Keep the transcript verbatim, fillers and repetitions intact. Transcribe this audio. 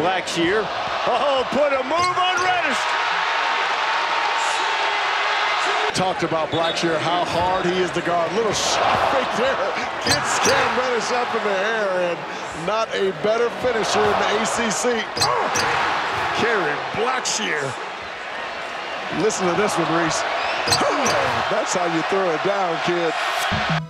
Blackshear. Oh, put a move on Reddish. Talked about Blackshear, how hard he is to guard. Little shot right there. Gets Cam Reddish up in the air, and not a better finisher in the A C C. Oh, Kerry Blackshear. Listen to this one, Reese. That's how you throw it down, kid.